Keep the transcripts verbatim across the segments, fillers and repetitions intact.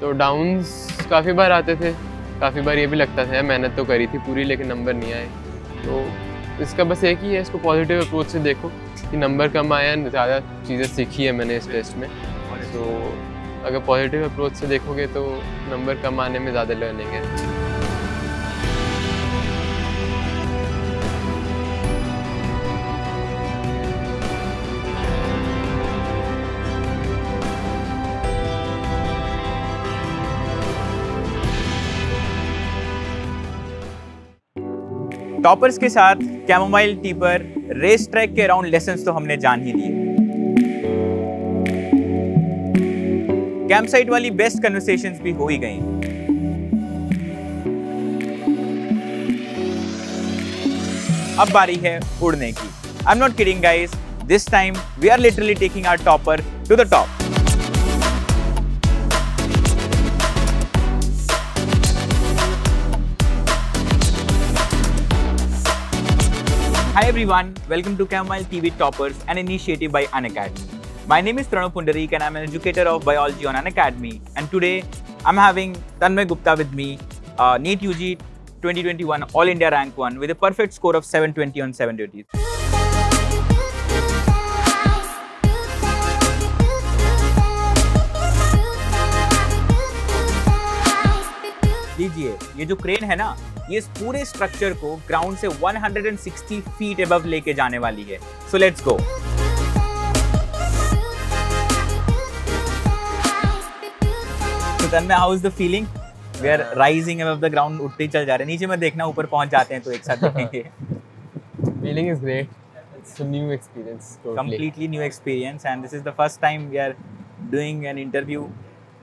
तो डाउन्स काफ़ी बार आते थे, काफ़ी बार ये भी लगता था मेहनत तो करी थी पूरी लेकिन नंबर नहीं आए। तो इसका बस एक ही है, इसको पॉजिटिव अप्रोच से देखो कि नंबर कम आया, ज़्यादा चीज़ें सीखी है मैंने इस टेस्ट में। तो अगर पॉजिटिव अप्रोच से देखोगे तो नंबर कम आने में ज़्यादा लर्निंग है। टॉपर्स के साथ कैमोमाइल टी पर रेस ट्रैक के अराउंड लेसन्स तो हमने जान ही लिए, कैंप साइट वाली बेस्ट कन्वर्सेशंस भी हो ही गई। अब बारी है उड़ने की। I am not kidding guys, this time we are literally taking our topper to the top. Hi everyone, welcome to Chamomile Tea with Toppers, an initiative by Unacademy. My name is Pranav Pandari and I'm an educator of biology on Unacademy. And today I'm having Tanmay Gupta with me, uh, NEET U G twenty twenty-one All India Rank one with a perfect score of seven twenty on seven twenty. लीजिए, ये जो crane है ना, ये इस पूरे structure को ground से one hundred sixty feet above लेके जाने वाली है। So let's go. तो Tanmay, how is the feeling? We are rising above the ground, उठते ही चल जा रहे हैं। नीचे मत देखना, ऊपर पहुंच जाते हैं तो एक साथ देखेंगे। Feeling is great, it's a new experience, completely new experience and this is the first time we are doing an interview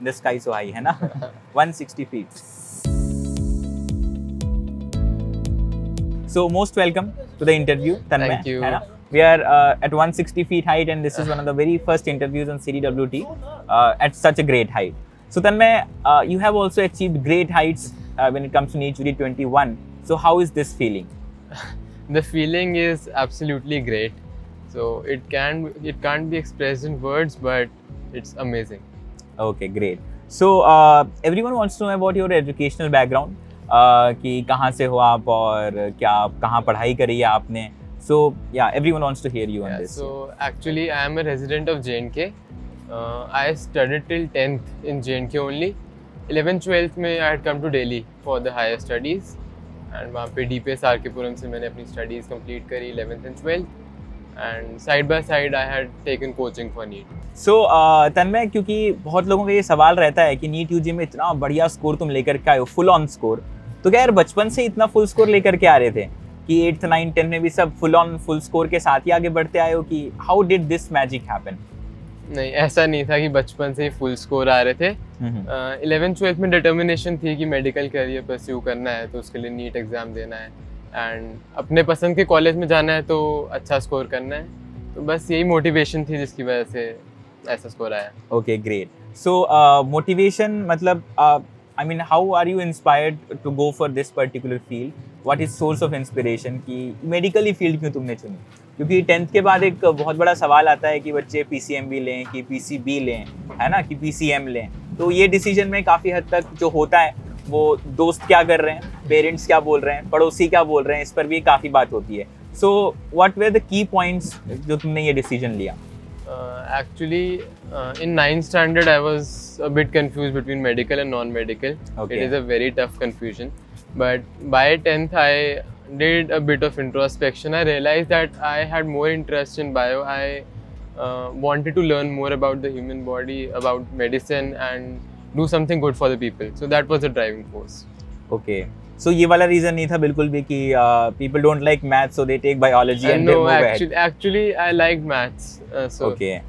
in the sky so high, है ना। one hundred sixty feet. So most welcome to the interview, Tanmay. Thank you. We are uh, at one hundred sixty feet height, and this is one of the very first interviews on C T W T uh, at such a great height. So Tanmay, uh, you have also achieved great heights uh, when it comes to NEET U G twenty-one. So how is this feeling? The feeling is absolutely great. So it can it can't be expressed in words, but it's amazing. Okay, great. So uh, everyone wants to know about your educational background. Uh, कि कहाँ से हो आप और क्या कहाँ पढ़ाई करी है आपने? So yeah, everyone wants to hear you yeah, on this. So actually I am a resident of J N K. Uh, I studied till tenth in J N K only. eleventh twelfth में I had come to Delhi for the higher studies and वहाँ पे D P S R K Puram से मैंने अपनी studies complete करी eleventh and twelfth. And side by side I had taken coaching for NEET. So uh, तन्मय, क्योंकि बहुत लोगों का ये सवाल रहता है कि NEET U G में इतना बढ़िया स्कोर तुम लेकर के आए हो, फुल ऑन स्कोर, तो क्या यार बचपन से इतना फुल स्कोर लेकर के आ रहे थे कि एट्थ नाइन्थ टेंथ में भी सब फुल ऑन फुल स्कोर के साथ ही आगे बढ़ते आए हो कि how did this magic happen? नहीं, ऐसा नहीं था कि बचपन से ही फुल स्कोर आ रहे थे। इलेवेंथ ट्वेल्थ में डिटर्मिनेशन थी कि मेडिकल करियर परस्यू करना है तो उसके लिए नीट एग्ज़ाम देना है एंड अपने पसंद के कॉलेज में जाना है तो अच्छा स्कोर करना है। तो बस यही मोटिवेशन थी जिसकी वजह से ऐसा स्कोर आया। Okay, great. सो मोटिवेशन मतलब uh, I mean, how are you inspired to go for this particular field? What is source of inspiration कि मेडिकल ही फील्ड क्यों तुमने चुनी? क्योंकि टेंथ के बाद एक बहुत बड़ा सवाल आता है कि बच्चे P C M B लें कि P C B लें, है ना, कि P C M लें। तो ये डिसीजन में काफ़ी हद तक जो होता है वो दोस्त क्या कर रहे हैं, पेरेंट्स क्या बोल रहे हैं, पड़ोसी क्या बोल रहे हैं, इस पर भी काफ़ी बात होती है। So what were the key points जो तुमने ये डिसीजन लिया? Uh, actually uh, in ninth standard I was a bit confused between medical and non-medical. Okay. It is a very tough confusion, but by tenth I did a bit of introspection. I realized that I had more interest in bio. I uh, wanted to learn more about the human body, about medicine and do something good for the people. So that was the driving force. Okay. So ये वाला reason नहीं था बिल्कुल भी कि people don't like maths so they take biology and they move ahead. No, actually, actually I like maths. Uh, so okay,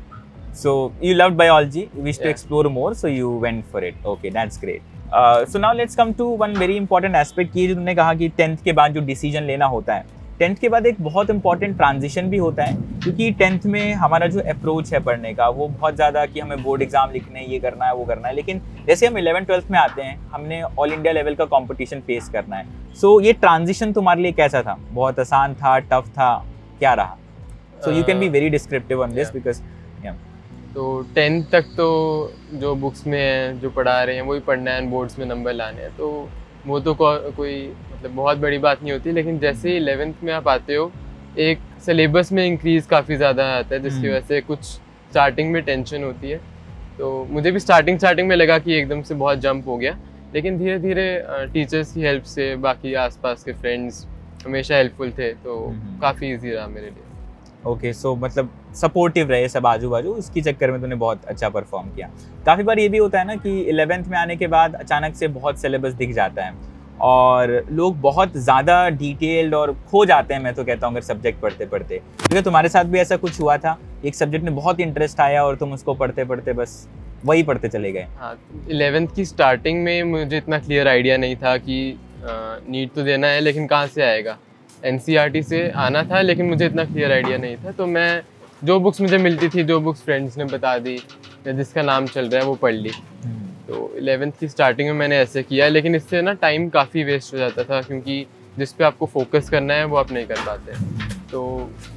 so you loved biology, you wish yeah. to explore more, so you went for it. Okay, that's great. Uh, so now let's come to one very important aspect कि जो तुमने कहा कि tenth के बाद जो decision लेना होता है, tenth के बाद एक बहुत important transition भी होता है क्योंकि tenth में हमारा जो approach है पढ़ने का वो बहुत ज़्यादा कि हमें board exam लिखने हैं, ये करना है, वो करना है, लेकिन जैसे हम eleven twelfth में आते हैं हमने ऑल इंडिया लेवल का कंपटीशन फेस करना है। सो so, ये ट्रांजिशन तुम्हारे लिए कैसा था? बहुत आसान था, टफ था, क्या रहा? So you can be very descriptive on this because तो टेंथ तक तो जो बुक्स में हैं, जो पढ़ा रहे हैं वही पढ़ना है, बोर्ड्स में नंबर लाने हैं, तो वो तो को, कोई मतलब बहुत बड़ी बात नहीं होती। लेकिन जैसे ही इलेवेंथ में आप आते हो, एक सिलेबस में इंक्रीज़ काफ़ी ज़्यादा आता है, जिसकी वजह से कुछ स्टार्टिंग में टेंशन होती है। तो मुझे भी स्टार्टिंग स्टार्टिंग में लगा कि एकदम से बहुत जंप हो गया, लेकिन धीरे धीरे टीचर्स की हेल्प से, बाकी आसपास के फ्रेंड्स हमेशा हेल्पफुल थे, तो काफ़ी ईजी रहा मेरे लिए। ओके okay, सो so, मतलब सपोर्टिव रहे सब आजू बाजू, उसके चक्कर में तूने बहुत अच्छा परफॉर्म किया। काफ़ी बार ये भी होता है ना कि इलेवेंथ में आने के बाद अचानक से बहुत सिलेबस दिख जाता है और लोग बहुत ज़्यादा डिटेल्ड और खो जाते हैं, मैं तो कहता हूँ, अगर सब्जेक्ट पढ़ते पढ़ते। क्योंकि तुम्हारे साथ भी ऐसा कुछ हुआ था, एक सब्जेक्ट में बहुत इंटरेस्ट आया और तुम उसको पढ़ते पढ़ते बस वही पढ़ते चले गए? हाँ, इलेवेंथ की स्टार्टिंग में मुझे इतना क्लियर आइडिया नहीं था कि नीट तो देना है लेकिन कहाँ से आएगा। N C E R T से आना था लेकिन मुझे इतना क्लियर आइडिया नहीं था, तो मैं जो बुक्स मुझे मिलती थी, जो बुक्स फ्रेंड्स ने बता दी या जिसका नाम चल रहा है वो पढ़ ली। तो इलेवेंथ की स्टार्टिंग में मैंने ऐसे किया, लेकिन इससे ना टाइम काफ़ी वेस्ट हो जाता था, क्योंकि जिस पे आपको फोकस करना है वो आप नहीं कर पाते। तो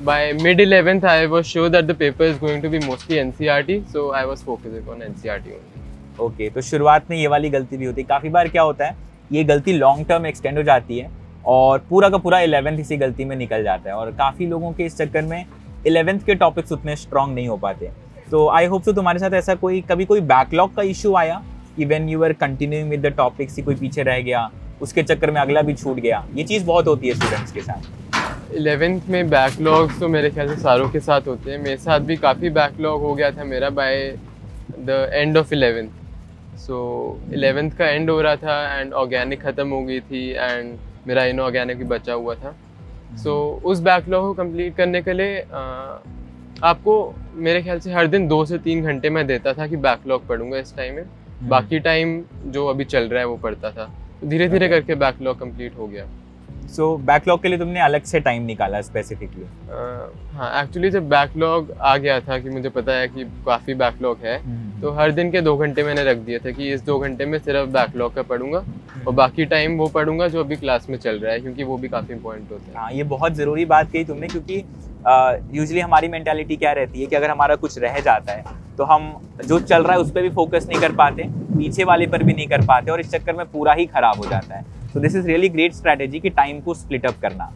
by mid eleventh I was sure that the paper is going to be mostly N C E R T, so I was focusing on N C E R T only. Okay, तो शुरुआत में ये वाली गलती भी होती है। काफ़ी बार क्या होता है, ये गलती लॉन्ग टर्म एक्सटेंड हो जाती है और पूरा का पूरा इलेवेंथ इसी गलती में निकल जाता है, और काफ़ी लोगों के इस चक्कर में इलेवेंथ के टॉपिक्स उतने स्ट्रॉन्ग नहीं हो पाते। तो आई होप सो तुम्हारे साथ ऐसा कोई कभी कोई बैकलॉग का इशू आया कि when you are continuing with the topics, ही कोई पीछे रह गया, उसके चक्कर में अगला भी छूट गया। ये चीज़ बहुत होती है स्टूडेंट्स के साथ। इलेवेंथ में बैकलॉग्स तो मेरे ख्याल से सारों के साथ होते हैं, मेरे साथ भी काफ़ी बैकलॉग हो गया था मेरा by the end of eleventh. So eleventh का एंड हो रहा था एंड ऑर्गेनिक ख़त्म हो गई थी एंड मेरा इनऑर्गेनिक भी बचा हुआ था। सो so, उस बैकलॉग को कंप्लीट करने के लिए आ, आपको मेरे ख्याल से हर दिन दो से तीन घंटे मैं देता था कि बैकलॉग पढ़ूंगा इस टाइम में, बाकी टाइम जो अभी चल रहा है वो पढ़ता था। तो धीरे धीरे करके बैकलॉग कंप्लीट हो गया। सो so, बैकलॉग के लिए तुमने अलग से टाइम निकाला स्पेसिफिकली? हाँ, एक्चुअली जब बैकलॉग आ गया था कि मुझे पता है कि काफ़ी बैकलॉग है, तो हर दिन के दो घंटे मैंने रख दिए थे कि इस दो घंटे में सिर्फ बैकलॉग का पढ़ूंगा और बाकी टाइम वो पढ़ूंगा जो अभी क्लास में चल रहा है, क्योंकि वो भी काफ़ी इंपॉर्टेंट होता है। हाँ, ये बहुत ज़रूरी बात कही तुमने, क्योंकि यूजुअली हमारी मेंटालिटी क्या रहती है कि अगर हमारा कुछ रह जाता है तो हम जो चल रहा है उस पर भी फोकस नहीं कर पाते, पीछे वाले पर भी नहीं कर पाते, और इस चक्कर में पूरा ही ख़राब हो जाता है। तो this is really great strategy कि टाइम को स्प्लिट अप करना।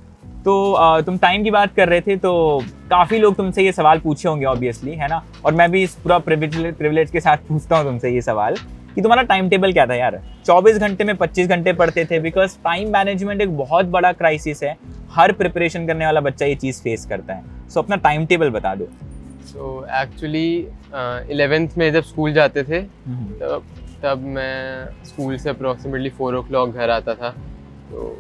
तो तुम टाइम की बात कर रहे थे, तो काफ़ी लोग तुमसे ये सवाल पूछे होंगे ऑब्वियसली, है ना, और मैं भी इस पूरा प्रिविलेज प्रिविलेज के साथ पूछता हूँ तुमसे ये सवाल कि तुम्हारा टाइम टेबल क्या था यार? चौबीस घंटे में पच्चीस घंटे पढ़ते थे? बिकॉज टाइम मैनेजमेंट एक बहुत बड़ा क्राइसिस है, हर प्रिपरेशन करने वाला बच्चा ये चीज़ फेस करता है। सो so, अपना टाइम टेबल बता दो। सो एक्चुअली इलेवेंथ में जब स्कूल जाते थे तब तब मैं स्कूल से अप्रॉक्सीमेटली फोर ओ क्लॉक घर आता था, तो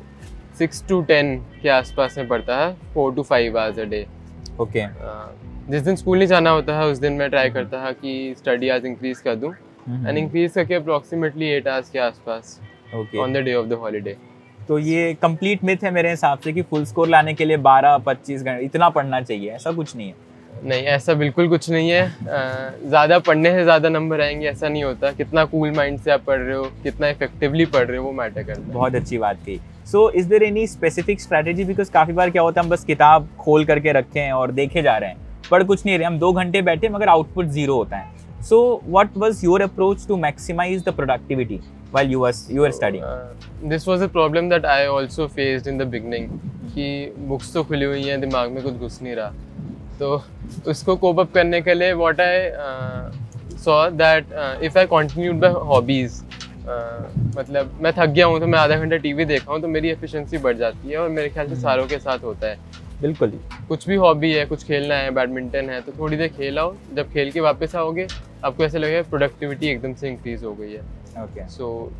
सिक्स टू टेन के आसपास में पढ़ता है, four to five hours a day. Okay, जिस दिन स्कूल नहीं जाना होता है उस दिन मैं ट्राई करता था कि स्टडी आज इंक्रीज़ कर दूँ, एंड इंक्रीज करके अप्रॉक्सीमेटली एट आवर्स के आसपास on the day of the holiday. तो ये कंप्लीट मिथ है मेरे हिसाब से कि फुल स्कोर लाने के लिए बारह पच्चीस घंटे इतना पढ़ना चाहिए, ऐसा कुछ नहीं है। नहीं, ऐसा बिल्कुल कुछ नहीं है। ज़्यादा पढ़ने से ज़्यादा नंबर आएंगे ऐसा नहीं होता, कितना कूल माइंड से आप पढ़ रहे हो, कितना इफेक्टिवली पढ़ रहे हो, वो मैटर करता है। बहुत अच्छी बात कही। So is there any specific strategy? Because काफ़ी बार क्या होता है, हम बस किताब खोल करके रखे हैं और देखे जा रहे हैं, पढ़ कुछ नहीं रहे, हम दो घंटे बैठे मगर आउटपुट जीरो होता है। So what was your approach to maximize the productivity while you was you were studying? Uh, this was a problem that I also faced in the beginning कि books तो खुली हुई हैं, दिमाग में कुछ घुस नहीं रहा, तो उसको cope up करने के लिए what I uh, saw that uh, if I continued by hobbies, uh, मतलब मैं थक गया हूँ तो मैं आधा घंटा टीवी देखा हूँ तो मेरी एफिशिएंसी बढ़ जाती है, और मेरे ख्याल से सारों के साथ होता है। बिल्कुल ही, कुछ भी हॉबी है, कुछ खेलना है, बैडमिंटन है, तो थोड़ी देर खेल आओ, जब खेल के वापस आओगे आपको ऐसा लगेगा प्रोडक्टिविटी एकदम से इंक्रीज़ हो गई है। ओके, सो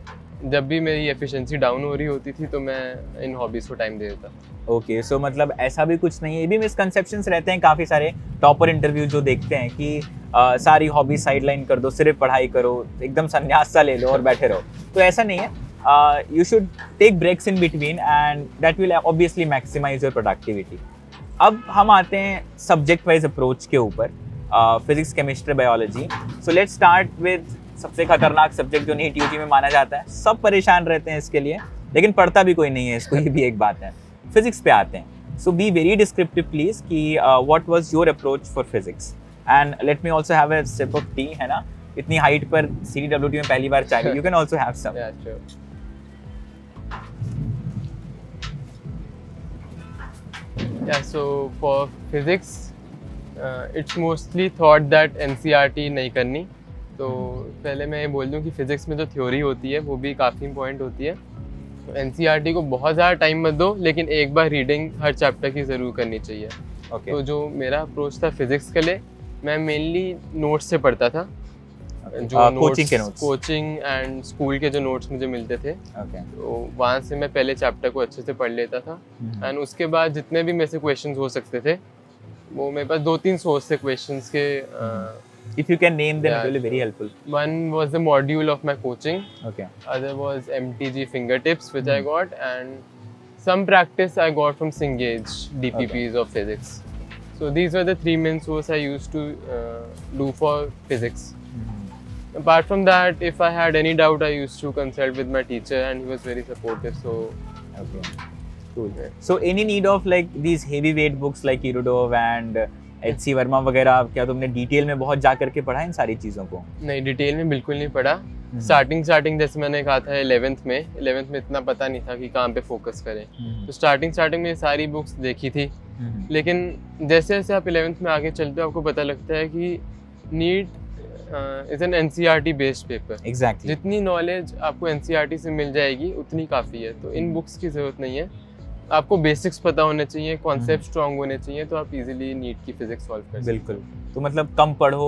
जब भी मेरी एफिशिएंसी डाउन हो रही होती थी तो मैं इन हॉबीज़ को टाइम दे देता। ओके, सो मतलब ऐसा भी कुछ नहीं है, ये भी मिसकंसेप्शंस रहते हैं काफ़ी सारे टॉपर इंटरव्यू जो देखते हैं कि आ, सारी हॉबी साइडलाइन कर दो, सिर्फ पढ़ाई करो, एकदम संन्यास सा ले लो और बैठे रहो, तो ऐसा नहीं है। Uh, you should take breaks in between and that will obviously maximize your productivity. अब हम आते हैं subject wise approach के ऊपर, physics, chemistry, biology. So let's start with सबसे खतरनाक subject जो नीट यूटी में माना जाता है, सब परेशान रहते हैं इसके लिए लेकिन पढ़ता भी कोई नहीं है इसको, ये भी एक बात है। physics पे आते हैं, so be very descriptive please कि uh, what was your approach for physics? And let me also have a sip of tea, है ना, इतनी हाइट पर सीटीडब्ल्यूटी में पहली बार चाय, you can also have some. Yeah, so for physics, uh, it's mostly thought that N C E R T नहीं करनी. तो पहले मैं ये बोल दूँ कि फिज़िक्स में जो थ्योरी होती है वो भी काफ़ी इम्पोर्टेंट होती है. तो N C E R T को बहुत ज़्यादा टाइम मत दो, लेकिन एक बार रीडिंग हर चैप्टर की ज़रूर करनी चाहिए. okay. तो जो मेरा अप्रोच था फिज़िक्स के लिए, मैं मेनली नोट्स से पढ़ता था. okay. जो कोचिंग के नोट्स, कोचिंग एंड स्कूल के जो नोट्स मुझे मिलते थे, okay. तो वहाँ से मैं पहले चैप्टर को अच्छे से पढ़ लेता था. And hmm. उसके बाद जितने भी मेरे से क्वेश्चन हो सकते थे, वो मेरे पास दो तीन सोर्स थे क्वेश्चन के. hmm. If you can name them, yeah, it will be very helpful. One was the module of my coaching. Okay. Other was M T G fingertips, which mm. I got, and some practice I got from Cengage D P Ps okay. of physics. So these were the three main sources I used to uh, do for physics. Mm. Apart from that, if I had any doubt, I used to consult with my teacher, and he was very supportive. So. Okay. Cool. Yeah. So any need of like these heavyweight books like Kirudov and H C Verma वगैरह, क्या तुमने detail में बहुत जा करके पढ़ा इन सारी चीज़ों को? नहीं, डिटेल में बिल्कुल नहीं पढ़ा. स्टार्टिंग स्टार्टिंग जैसे मैंने कहा था इलेवेंथ में, इलेवेंथ में इतना पता नहीं था कि कहाँ पे फोकस करें. तो स्टार्टिंग स्टार्टिंग में सारी बुक्स देखी थी, लेकिन जैसे जैसे आप इलेवेंथ में आगे चलते हो, आपको पता लगता है कि NEET is an NCERT based paper. Exactly, जितनी नॉलेज आपको एनसीईआरटी से मिल जाएगी उतनी काफ़ी है. तो इन बुक्स की ज़रूरत नहीं है. आपको बेसिक्स पता होने चाहिए, कॉन्सेप्ट स्ट्रांग होने चाहिए, तो आप इजीली नीट की फिजिक्स सॉल्व कर सकते हैं. बिल्कुल. तो मतलब कम पढ़ो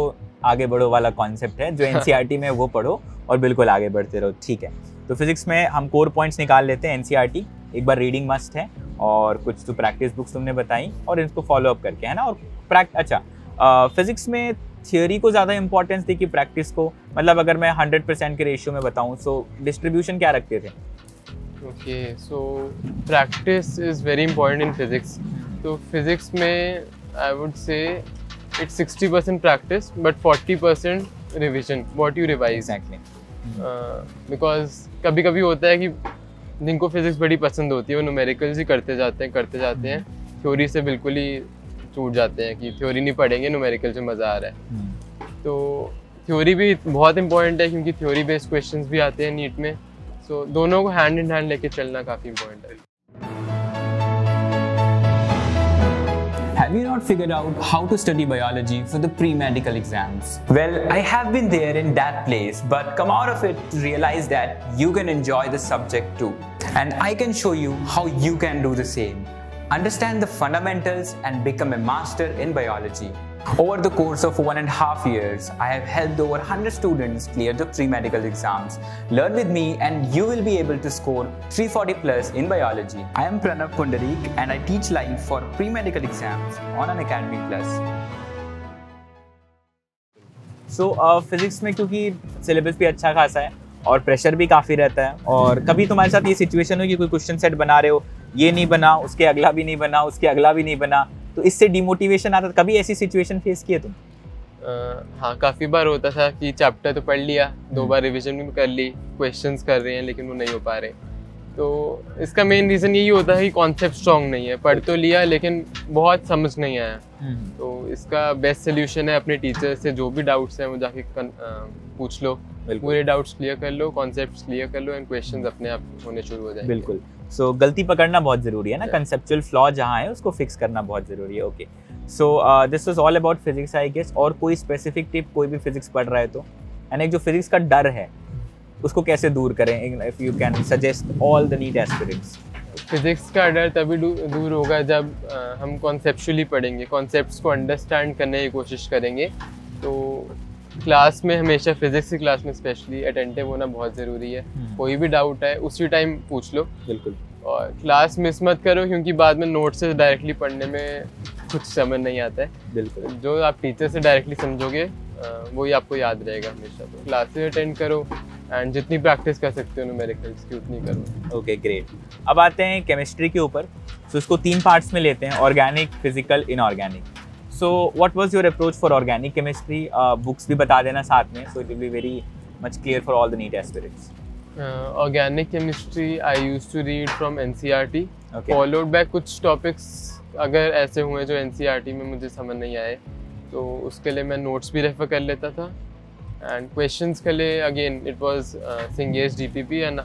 आगे बढ़ो वाला कॉन्सेप्ट है जो एनसीईआरटी में, वो पढ़ो और बिल्कुल आगे बढ़ते रहो. ठीक है, तो फिजिक्स में हम कोर पॉइंट्स निकाल लेते हैं. एनसीईआरटी एक बार रीडिंग मस्ट है, और कुछ तो प्रैक्टिस बुक्स तुमने बताई, और इनको फॉलो अप करके, है ना. और प्रैक्ट अच्छा, फिजिक्स में थियोरी को ज़्यादा इंपॉर्टेंस दी कि प्रैक्टिस को? मतलब अगर मैं हंड्रेड परसेंट के रेशियो में बताऊँ, सो डिस्ट्रीब्यूशन क्या रखते थे? Okay, so practice is very important in physics. तो फिज़िक्स में I would say it's sixty percent practice but forty percent revision, what you revise. Because कभी कभी होता है कि जिनको फिज़िक्स बड़ी पसंद होती है वो न्यूमेरिकल्स ही करते जाते हैं करते जाते हैं थ्योरी से बिल्कुल ही छूट जाते हैं कि थ्योरी नहीं पढ़ेंगे, न्यूमेरिकल से मज़ा आ रहा है. तो थ्योरी भी बहुत इंपॉर्टेंट है, क्योंकि थ्योरी बेस्ड क्वेश्चन भी आते हैं नीट में. सो so, दोनों को हैंड इन हैंड लेके चलना काफ़ी इम्पोर्टेंट है. Have you not figured out how to study biology for the pre-medical exams? Well, I have been there in that place, but come out of it to realize that you can enjoy the subject too. And I can show you how you can do the same. Understand the fundamentals and become a master in biology. Over the course of one and a half years, I have helped over one hundred students clear the pre-medical exams. Learn with me and you will be able to score three forty plus in biology. I am Pranav Pandari and I teach live for pre-medical exams on Unacademy Plus. So, uh, physics में क्योंकि syllabus भी अच्छा खासा है और pressure भी काफ़ी रहता है, और कभी तुम्हारे साथ ये situation हो कि कोई question set बना रहे हो, ये नहीं बना, उसके अगला भी नहीं बना, उसके अगला भी नहीं बना, तो इससे डिमोटिवेशन आता था. कभी ऐसी सिचुएशन फेस किए तुम? uh, हाँ, काफ़ी बार होता था कि चैप्टर तो पढ़ लिया, दो बार रिवीजन भी कर ली, क्वेश्चंस कर रहे हैं लेकिन वो नहीं हो पा रहे. तो इसका मेन रीज़न यही होता है कि कॉन्सेप्ट स्ट्रॉन्ग नहीं है. पढ़ तो लिया लेकिन बहुत समझ नहीं आया. तो इसका बेस्ट सोल्यूशन है अपने टीचर से जो भी डाउट्स हैं वो जाके पूछ लो, पूरे डाउट्स क्लियर कर लो, कॉन्सेप्ट क्लियर कर लो, एंड क्वेश्चन अपने आप होने शुरू हो जाएंगे. बिल्कुल. सो so, गलती पकड़ना बहुत ज़रूरी है ना. कंसेप्चुअल फ्लॉ जहाँ है उसको फिक्स करना बहुत ज़रूरी है. Okay, so this was all about physics I guess. और कोई स्पेसिफिक टिप, कोई भी फिजिक्स पढ़ रहा है तो, यानी जो फिजिक्स का डर है उसको कैसे दूर करें, if you can suggest all the NEET aspirants? Physics का डर तभी दूर होगा जब आ, हम कॉन्सेप्चुअली पढ़ेंगे, कॉन्सेप्ट्स को अंडरस्टैंड करने की कोशिश करेंगे. तो क्लास में हमेशा फिजिक्स की क्लास में स्पेशली अटेंटिव होना बहुत ज़रूरी है. कोई भी डाउट है उसी टाइम पूछ लो. बिल्कुल. और क्लास मिस मत करो, क्योंकि बाद में नोट से डायरेक्टली पढ़ने में कुछ समझ नहीं आता है. बिल्कुल. जो आप टीचर से डायरेक्टली समझोगे वही आपको याद रहेगा हमेशा. तो क्लासेस अटेंड करो एंड जितनी प्रैक्टिस कर सकते हो न्यूमेरिकल्स की उतनी करो. Okay, great. अब आते हैं केमिस्ट्री के ऊपर. सो इसको तीन पार्ट्स में लेते हैं, organic, physical, inorganic. So what was your approach for organic chemistry? Books भी बता देना साथ में, so it will be very much clear for all the NEET aspirants. Organic chemistry I used to read from NCERT, followed by कुछ topics अगर ऐसे हुए जो एनसीईआरटी में मुझे समझ नहीं आए, तो उसके लिए मैं नोट्स भी रेफर कर लेता था। एंड क्वेश्चंस के लिए again it was Cengage DPP and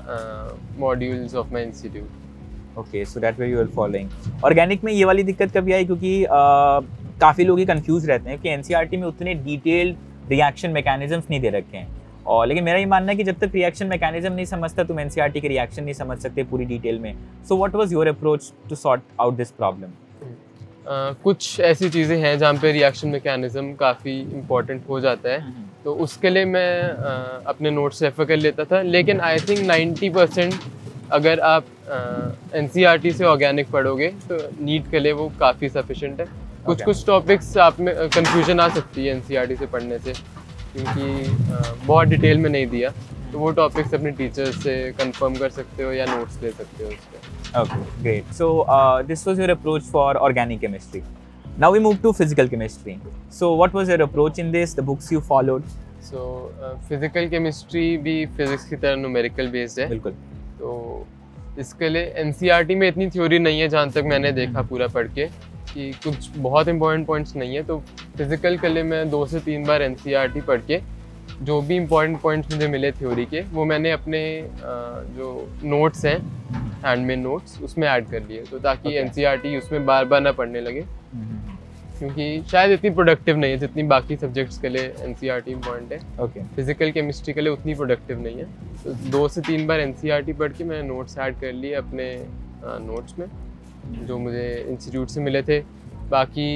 modules of my institute. Okay, so that way you are following. Organic में ये वाली दिक्कत कभी आई? क्योंकि uh, काफ़ी लोग ये कंफ्यूज रहते हैं कि एनसीईआरटी में उतने डिटेल्ड रिएक्शन मैकेनिज्म्स नहीं दे रखे हैं, और लेकिन मेरा ये मानना है कि जब तक रिएक्शन मैकेनिज्म नहीं समझता तुम एनसीईआरटी के रिएक्शन नहीं समझ सकते पूरी डिटेल में। So what was your approach to sort out this problem? Uh, कुछ ऐसी चीज़ें हैं जहाँ पे रिएक्शन मैकेनिज़्म काफ़ी इम्पॉर्टेंट हो जाता है, तो उसके लिए मैं uh, अपने नोट्स रेफर कर लेता था। लेकिन आई थिंक नाइन्टी परसेंट अगर आप एनसीईआरटी uh, से ऑर्गेनिक पढ़ोगे तो नीट के लिए वो काफ़ी सफिशेंट है। कुछ okay. कुछ टॉपिक्स आप में कंफ्यूजन uh, आ सकती है एनसीईआरटी से पढ़ने से, क्योंकि uh, बहुत डिटेल में नहीं दिया, तो वो टॉपिक्स अपने टीचर से कंफर्म कर सकते हो या नोट्स ले सकते हो उसके। Okay, great. So this was your approach for organic chemistry. Now we move to physical chemistry. So what was your approach in this, the books you followed? So physical chemistry भी physics की तरह numerical based है। बिल्कुल। तो इसके लिए NCERT में इतनी थ्योरी नहीं है जहाँ तक मैंने देखा पूरा पढ़ के, कि कुछ बहुत इंपॉर्टेंट पॉइंट्स नहीं है। तो फिजिकल के लिए मैं दो से तीन बार एनसीईआरटी पढ़ के जो भी इम्पॉर्टेंट पॉइंट्स मुझे मिले थ्योरी के, वो मैंने अपने जो नोट्स हैं हैंडमेड नोट्स उसमें ऐड कर लिए, तो ताकि एनसीईआरटी okay. उसमें बार बार ना पढ़ने लगे, क्योंकि शायद इतनी प्रोडक्टिव नहीं है जितनी बाकी सब्जेक्ट्स के लिए एनसीईआरटी इम्पॉर्टेंट है। ओके, फिजिकल केमिस्ट्री के लिए उतनी प्रोडक्टिव नहीं है। तो दो से तीन बार एनसीईआरटी पढ़ के मैंने नोट्स ऐड कर लिए अपने नोट्स में जो मुझे इंस्टीट्यूट से मिले थे। बाकी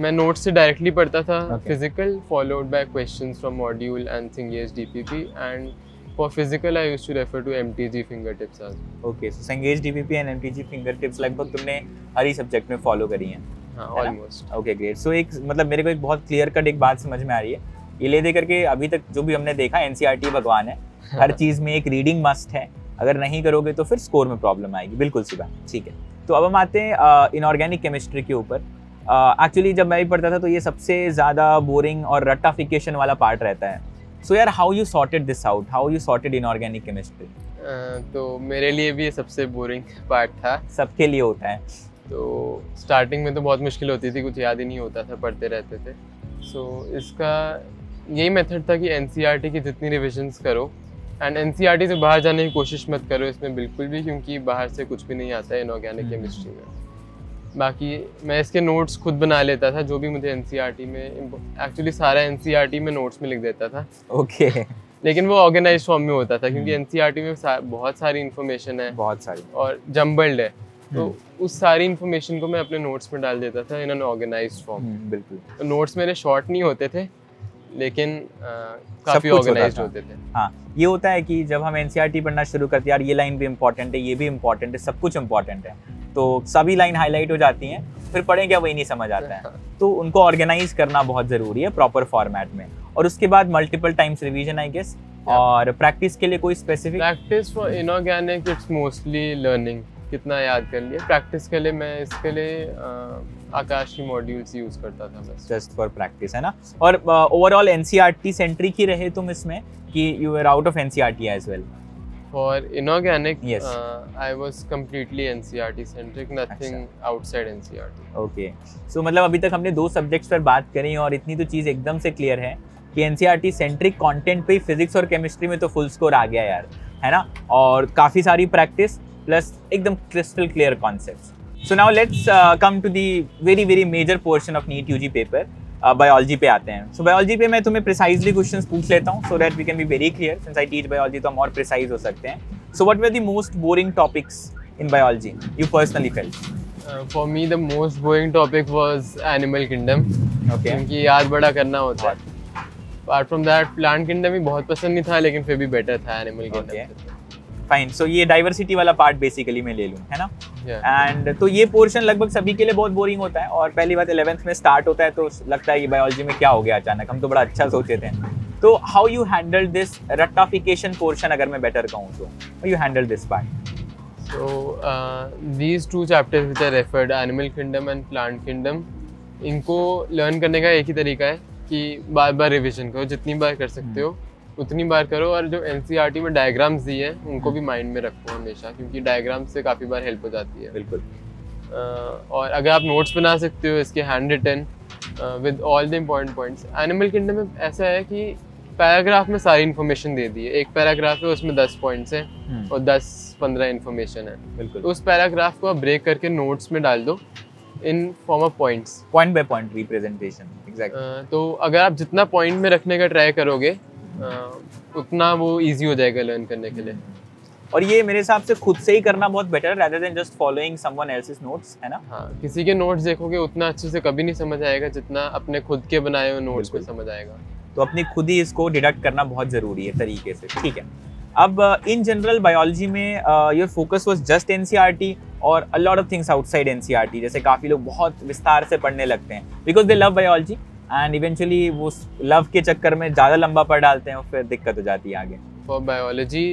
मैं नोट्स से डायरेक्टली पढ़ता था physical, followed by questions from module and Cengage DPP, and for physical I used to refer to MTG finger tips also. Okay, so Cengage DPP and MTG finger tips लगभग तुमने हर ही subject में follow करी हैं? हां, almost. Okay, great. सो एक मतलब मेरे को एक बहुत क्लियर कट एक बात समझ में आ रही है, ये ले दे करके अभी तक जो भी हमने देखा एनसीईआरटी भगवान है, हर चीज़ में एक रीडिंग मस्ट है, अगर नहीं करोगे तो फिर स्कोर में प्रॉब्लम आएगी। बिल्कुल सी बात, ठीक है। तो अब हम आते हैं इनऑर्गेनिक केमिस्ट्री के ऊपर। एक्चुअली uh, जब मैं भी पढ़ता था तो ये सबसे ज़्यादा बोरिंग और रट्टाफिकेशन वाला पार्ट रहता है। सो यार, how you sorted this out, how you sorted inorganic chemistry? तो मेरे लिए भी ये सबसे बोरिंग पार्ट था। सबके लिए होता है। तो स्टार्टिंग में तो बहुत मुश्किल होती थी, कुछ याद ही नहीं होता था, पढ़ते रहते थे। सो so, इसका यही मेथड था कि एनसीईआरटी की जितनी रिविजन्स करो, एंड एनसीईआरटी से बाहर जाने की कोशिश मत करो इसमें बिल्कुल भी, क्योंकि बाहर से कुछ भी नहीं आता है इनऑर्गेनिक केमिस्ट्री में। बाकी मैं इसके नोट्स खुद बना लेता था, जो भी मुझे एनसीईआरटी में, एक्चुअली सारा एनसीईआरटी में नोट्स में लिख देता था। Okay okay. लेकिन वो ऑर्गेनाइज फॉर्म में होता था, क्योंकि एनसीईआरटी में सा, बहुत सारी इन्फॉर्मेशन है, बहुत सारी और जम्बल्ड है, तो उस सारी इन्फॉर्मेशन को मैं अपने नोट्स में डाल देता था इन एन ऑर्गेनाइज फॉर्म। बिल्कुल। तो नोट्स मेरे शॉर्ट नहीं होते थे, लेकिन काफ़ी ऑर्गेनाइज होते थे। हाँ, ये होता है कि जब हम एनसीईआरटी पढ़ना शुरू करते हैं, यार ये लाइन भी इम्पॉर्टेंट है, ये भी इम्पॉर्टेंट है, सब कुछ इम्पॉर्टेंट है, तो सभी लाइन हाईलाइट हो जाती हैं, फिर पढ़ें क्या वही नहीं समझ आता है। तो उनको ऑर्गेनाइज करना बहुत ज़रूरी है प्रॉपर फॉर्मेट में, और उसके बाद multiple times revision I guess. और प्रैक्टिस के लिए कोई specific practice for inorganic? It's mostly learning, कितना याद कर लिया। प्रैक्टिस के लिए मैं इसके लिए आकाश की मॉड्यूल्स यूज करता था बस, जस्ट फॉर प्रैक्टिस, है ना। और ओवरऑल एनसीईआरटी सेंट्रिक ही रहे तुम इसमें, कि you are out of NCERT as well? For inorganic, yes. uh, I was completely NCERT centric, nothing outside NCERT. Okay. So मतलब अभी तक हमने दो सब्जेक्ट्स पर बात करी और इतनी तो चीज़ एकदम से क्लियर है कि एनसीईआरटी सेंट्रिक कंटेंट पे फिजिक्स और केमिस्ट्री में तो फुल स्कोर आ गया यार, है ना, और काफ़ी सारी प्रैक्टिस प्लस एकदम crystal clear concept. So now let's come to the very very major portion of NEET UG paper, biology uh, पे आते हैं। सो बायोलॉजी पे मैं तुम्हें प्रिसाइजली क्वेश्चंस पूछ लेता हूँ, so that we can be very clear, since I teach biology तो हम और प्रिसाइज हो सकते हैं। So what were the most boring topics in biology you personally felt? For me the most boring topic was animal kingdom, क्योंकि याद बड़ा करना होता है। Apart from that plant kingdom भी बहुत पसंद नहीं था, लेकिन फिर भी बेटर था एनिमल किंगडम। फाइन, सो ये डाइवर्सिटी वाला पार्ट बेसिकली मैं ले लूँ, है ना। And yeah. तो ये पोर्शन लगभग सभी के लिए बहुत बोरिंग होता है, और पहली बात इलेवेंथ में स्टार्ट होता है तो लगता है ये बायोलॉजी में क्या हो गया अचानक, हम तो बड़ा अच्छा सोचे थे। तो हाउ यू हैंडल दिस रट्टाफिकेशन पोर्शन, अगर मैं बेटर कहूँ तो you handle this part? So these two chapters which are referred, animal kingdom and plant kingdom, इनको लर्न करने का एक ही तरीका है कि बार बार रिविजन करो, जितनी बार कर सकते हो उतनी बार करो, और जो एनसीईआरटी में डायग्राम्स दिए हैं उनको भी माइंड में रखो हमेशा, क्योंकि डायग्राम से काफ़ी बार हेल्प हो जाती है। बिल्कुल। और अगर आप नोट्स बना सकते हो इसके hand written, with all the important points. Animal kingdom में ऐसा है कि पैराग्राफ में सारी इन्फॉर्मेशन दे दी है, एक पैराग्राफ है उसमें दस पॉइंट्स हैं और दस पंद्रह इन्फॉर्मेशन है, बिल्कुल। तो उस पैराग्राफ को आप ब्रेक करके नोट्स में डाल दो in form of points, point by point representation, exactly. तो अगर आप जितना पॉइंट में रखने का ट्राई करोगे uh, उतना वो ईजी हो जाएगा लर्न करने के लिए। और ये मेरे हिसाब से खुद से ही करना बहुत better rather than just following someone else's notes, है ना? हाँ, किसी के नोट्स देखोगे उतना अच्छे से कभी नहीं समझ आएगा जितना अपने खुद के बनाए हुए नोट्स को समझ आएगा। तो अपनी खुद ही इसको डिडक्ट करना बहुत जरूरी है तरीके से, ठीक है। अब इन जनरल बायोलॉजी में your focus was just NCERT और a lot of things outside NCERT, जैसे काफी लोग बहुत विस्तार से पढ़ने लगते हैं because they love biology and eventually वो लव के चक्कर में ज़्यादा लंबा पढ़ डालते हैं और फिर दिक्कत हो जाती है आगे। For biology,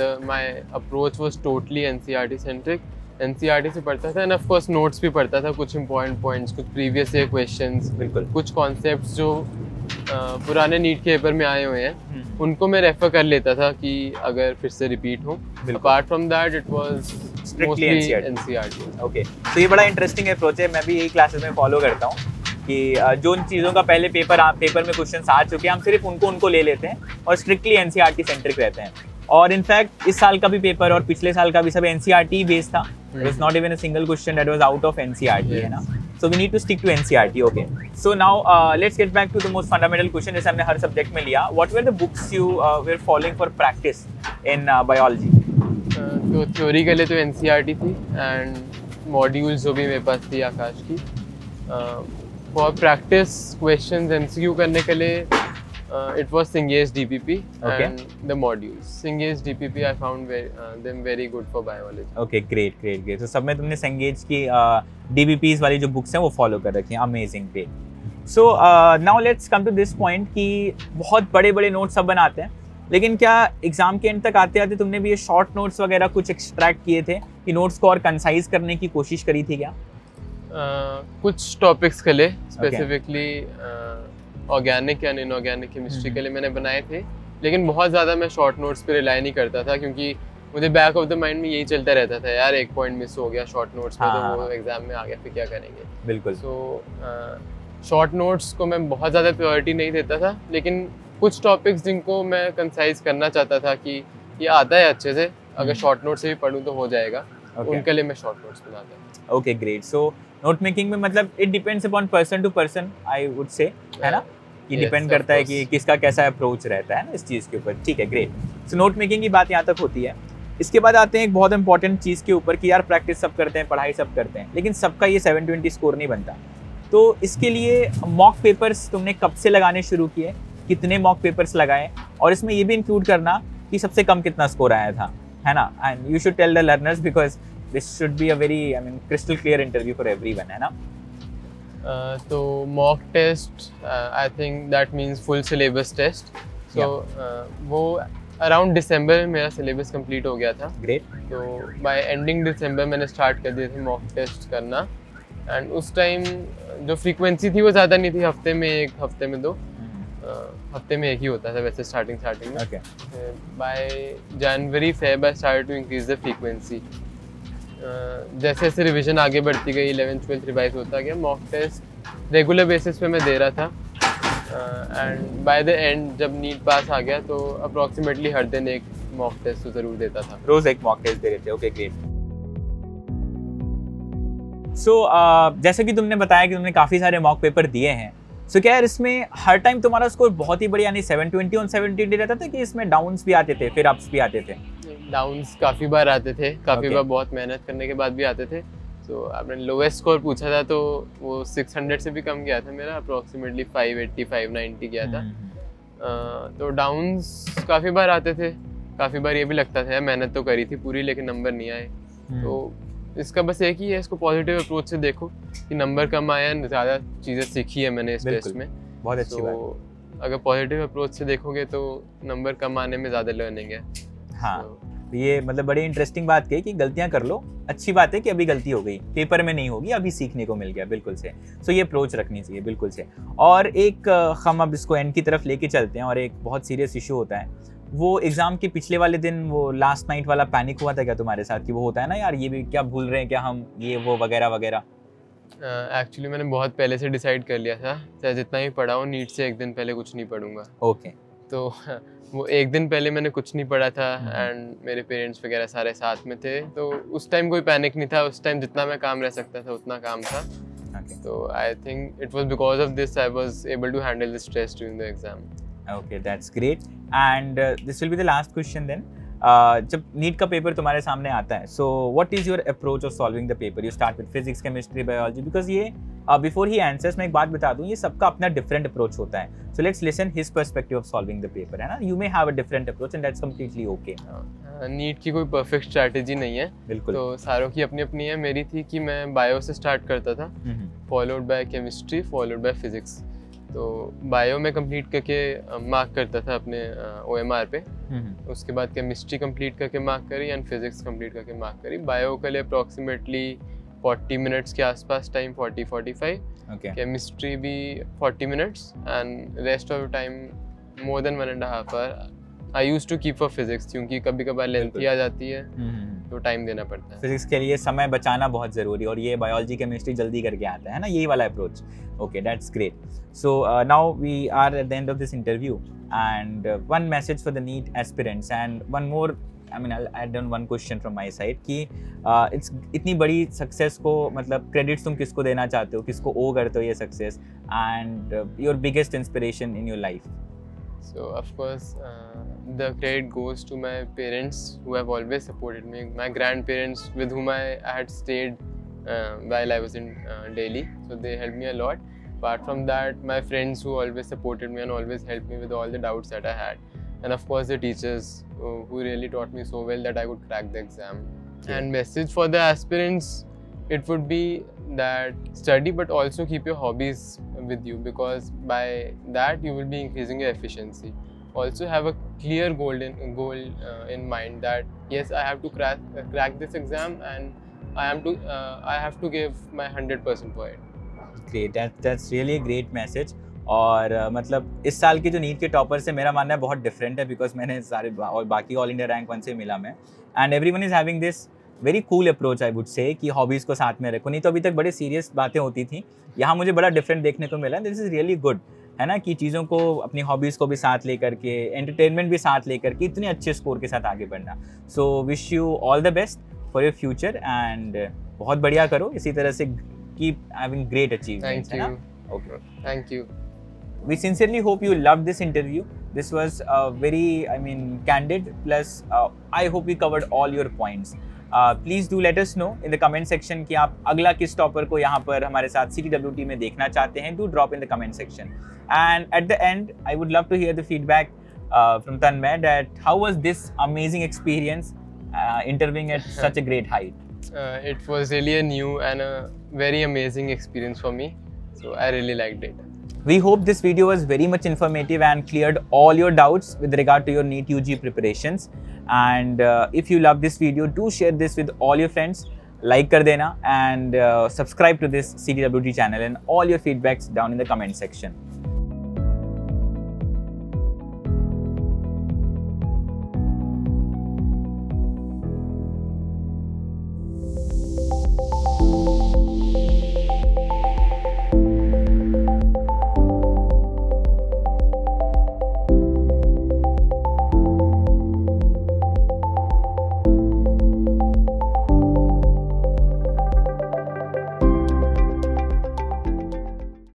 the my approach was totally N C E R T centric. N C E R T से पढ़ता था and of course notes भी पढ़ता था, कुछ important points, कुछ previous year questions, बिल्कुल कुछ concepts जो uh, पुराने नीट के पेपर में आए हुए हैं उनको मैं रेफर कर लेता था कि अगर फिर से रिपीट हो। Apart from that, it was strictly N C E R T. Okay, तो ये बड़ा interesting approach है, मैं भी यही classes में follow करता हूँ कि जो चीज़ों का पहले पेपर आप पेपर में क्वेश्चन आ चुके हैं हम सिर्फ उनको उनको ले लेते हैं और स्ट्रिक्टली एनसीईआरटी सेंट्रिक रहते हैं। और इनफैक्ट इस साल का भी पेपर और पिछले साल का भी सब एनसीईआरटी बेस्ड था, there is not even a single question that was out of NCERT, है ना। So we need to stick to NCERT. Okay, so now let's get back to the most fundamental question जैसे हमने हर subject में लिया। What were the books you were following for practice in biology? तो theory के लिए तो NCERT थी एंड मॉड्यूल्स जो भी मेरे पास थी आकाश की। For practice question M C Q करने के लिए it was Cengage D P P and the modules. Cengage D P P I found them very good for biology. Okay, great great great. तो सब में तुमने सिंगेज की डी पी पीज वाली जो बुक्स हैं वो फॉलो कर रखी हैं, amazing, great. So now let's come to this point कि बहुत बड़े बड़े नोट्स सब बनाते हैं, लेकिन क्या एग्जाम के एंड तक आते आते तुमने भी ये शॉर्ट नोट्स वगैरह कुछ एक्सट्रैक्ट किए थे कि नोट्स को और कंसाइज करने की कोशिश करी थी क्या? Uh, कुछ टॉपिक्स के लिए specifically organic and inorganic chemistry के लिए मैंने बनाए थे, लेकिन बहुत ज़्यादा मैं शॉर्ट नोट्स पे रिलाई नहीं करता था क्योंकि मुझे बैक ऑफ द माइंड में यही चलता रहता था, यार एक पॉइंट मिस हो गया शॉर्ट नोट्स में, हाँ, तो वो एग्जाम में आ गया फिर क्या करेंगे, बिल्कुल। सो शॉर्ट नोट्स को मैं बहुत ज़्यादा प्रायोरिटी नहीं देता था, लेकिन कुछ टॉपिक्स जिनको मैं कंसाइज करना चाहता था कि ये आता है अच्छे से, अगर शॉर्ट नोट से भी पढ़ूँ तो हो जाएगा, उनके लिए मैं शॉर्ट नोट्स बनाता हूँ। Okay, great. So note making में मतलब it depends upon person to person, I would say, है ना, कि डिपेंड yes, करता है कि किसका कैसा अप्रोच रहता है ना इस चीज़ के ऊपर, ठीक है, ग्रेट। सो नोट मेकिंग की बात यहाँ तक होती है। इसके बाद आते हैं एक बहुत इंपॉर्टेंट चीज़ के ऊपर कि यार प्रैक्टिस सब करते हैं, पढ़ाई सब करते हैं, लेकिन सबका ये सेवन ट्वेंटी स्कोर नहीं बनता। तो इसके लिए मॉक पेपर्स तुमने कब से लगाने शुरू किए, कितने मॉक पेपर्स लगाए, और इसमें ये भी इंक्लूड करना कि सबसे कम कितना स्कोर आया था, है ना। And you should tell the learners because This should be a very, I mean, crystal clear interview for everyone, है ना? तो mock test, uh, I think that means full syllabus test. So yeah. uh, वो around December में मेरा syllabus complete हो गया था। Great. तो by ending December मैंने start कर दिए थे mock test करना, and उस time जो frequency थी वो ज़्यादा नहीं थी, हफ्ते में एक, हफ्ते में दो, uh, हफ्ते में एक ही होता था वैसे starting starting में। Okay. Uh, by January, February, I started to increase the frequency. Uh, जैसे जैसे रिवीजन आगे बढ़ती गई, इलेवेंथ ट्वेल्थ रिवाइज होता गया, मॉक टेस्ट रेगुलर बेसिस पे मैं दे रहा था, एंड बाय द एंड जब नीट पास आ गया तो अप्रॉक्सीमेटली हर दिन एक मॉक टेस्ट तो जरूर देता था, रोज एक मॉक टेस्ट दे रहे थे। Okay, great. सो जैसे कि तुमने बताया कि तुमने काफ़ी सारे मॉक पेपर दिए हैं, सो so, क्या यार इसमें हर टाइम तुम्हारा स्कोर बहुत ही बढ़िया यानी seven twenty on seventy eight रहता था कि इसमें डाउन्स भी आते थे फिर अप्स भी आते थे? डाउन्स काफ़ी बार आते थे, काफ़ी okay. बार बहुत मेहनत करने के बाद भी आते थे। तो so, आपने लोवेस्ट स्कोर पूछा था तो वो सिक्स हंड्रेड से भी कम गया था मेरा, approximately five eighty five ninety गया था। hmm. uh, तो डाउन्स काफ़ी बार आते थे, काफ़ी बार ये भी लगता था यार मेहनत तो करी थी पूरी लेकिन नंबर नहीं आए। hmm. तो इसका बस एक ही है, इसको पॉजिटिव अप्रोच से देखो कि नंबर कम आया, ज़्यादा चीज़ें सीखी है मैंने इस टेस्ट में, बहुत अच्छी so, बात। अगर पॉजिटिव अप्रोच से देखोगे तो नंबर कम आने में ज़्यादा लर्निंग है। हाँ, तो ये मतलब बड़ी इंटरेस्टिंग बात कही कि गलतियां कर लो, अच्छी बात है कि अभी गलती हो गई, पेपर में नहीं होगी, अभी सीखने को मिल गया, बिल्कुल से। सो ये अप्रोच रखनी चाहिए, बिल्कुल से। और एक हम अब इसको एंड की तरफ लेके चलते हैं, और एक बहुत सीरियस इशू होता है वो एग्ज़ाम के पिछले वाले दिन, वो लास्ट नाइट वाला पैनिक हुआ था क्या तुम्हारे साथ कि वो होता है ना यार ये भी क्या भूल रहे हैं क्या हम, ये वो वगैरह वगैरह? एक्चुअली uh, मैंने बहुत पहले से डिसाइड कर लिया था, चाहे जितना ही पढ़ा हूँ नीट से एक दिन पहले कुछ नहीं पढ़ूंगा। Okay okay. तो वो एक दिन पहले मैंने कुछ नहीं पढ़ा था एंड hmm. मेरे पेरेंट्स वगैरह सारे साथ में थे, तो उस टाइम कोई पैनिक नहीं था। उस टाइम जितना मैं काम रह सकता था उतना काम था। okay. तो I think it was because of this I was able to handle the stress during the exam. Okay, that's great. And this will be the last question then. Uh, जब नीट का paper तुम्हारे सामने आता है, so what is your approach of solving the paper? You start with physics, chemistry, biology? Because ये before ही answers मैं एक बात बता दूं, ये सबका अपना डिफरेंट अप्रोच होता है। So let's listen his perspective of solving the paper, है ना? You may have a different approach and that's completely okay. NEET की कोई परफेक्ट स्ट्रैटेजी नहीं है, बिल्कुल। तो सारों की अपनी अपनी है। मेरी थी कि मैं बायो से स्टार्ट करता था, followed by chemistry, followed by physics. तो बायो में कंप्लीट करके मार्क करता था अपने ओएमआर पे, उसके बाद केमिस्ट्री कंप्लीट करके मार्क करी एंड फिजिक्स कंप्लीट करके मार्क करी। बायो के लिए अप्रॉक्सीमेटली फोर्टी मिनट्स के आसपास time, forty forty five. Chemistry भी forty minutes and rest of time more than one and half hour I used to keep for physics, क्योंकि कभी कभार लेंथी आ जाती है तो टाइम देना पड़ता है। फिजिक्स के लिए समय बचाना बहुत जरूरी, और ये बायोलॉजी केमिस्ट्री जल्दी करके आता है ना, यही वाला approach. Okay, that's great. So now we are at the end of this interview and one message for the NEET aspirants and one more I mean I done one question from my side कि it's इतनी बड़ी success को मतलब credits तुम किसको देना चाहते हो, किसको ओ करते हो ये success, and your biggest inspiration in your life? So of course uh, the credit goes to my parents who have always supported me, my grandparents with whom I, I had stayed uh, while I was in uh, Delhi, so they helped me a lot. Apart from that, my friends who always supported me and always helped me with all the doubts that I had, and of course the teachers who, who really taught me so well that I could crack the exam. Yeah. And message for the aspirants, it would be that study but also keep your hobbies with you, because by that you will be increasing your efficiency. Also have a clear goal in, goal uh, in mind that yes, I have to crack, uh, crack this exam and I am to uh, I have to give my one hundred percent for it. Great, that, that's really a great message. और uh, मतलब इस साल के जो NEET के topper से मेरा मानना है बहुत डिफरेंट है, बिकॉज मैंने सारे बा, और बाकी ऑल इंडिया रैंक वन से मिला मैं, and everyone is having this very cool approach I would say कि हॉबीज़ को साथ में रखो। नहीं तो अभी तक बड़े सीरियस बातें होती थी, यहाँ मुझे बड़ा डिफरेंट देखने को मिला। दिस इज़ रियली गुड, है ना, कि चीज़ों को अपनी हॉबीज़ को भी साथ लेकर के, एंटरटेनमेंट भी साथ लेकर के इतने अच्छे स्कोर के साथ आगे बढ़ना। So wish you all the best for your future and बहुत बढ़िया करो, इसी तरह से कीप हैविंग ग्रेट अचीवमेंट्स, है ना? Okay, thank you. We sincerely hope you loved this interview. This was a very, I mean, candid. Plus, uh, I hope we covered all your points. Uh, please do let us know in the comment section कि आप अगला किस topper को यहाँ पर हमारे साथ C T W T में देखना चाहते हैं। Do drop in the comment section. And at the end, I would love to hear the feedback uh, from Tanmay that how was this amazing experience uh, interviewing at such a great height? Uh, it was really a new and a very amazing experience for me. So I really liked it. We hope this video was very much informative and cleared all your doubts with regard to your NEET U G preparations. And uh, if you love this video, do share this with all your friends, like kar dena, and uh, subscribe to this C T W T channel and all your feedbacks down in the comment section.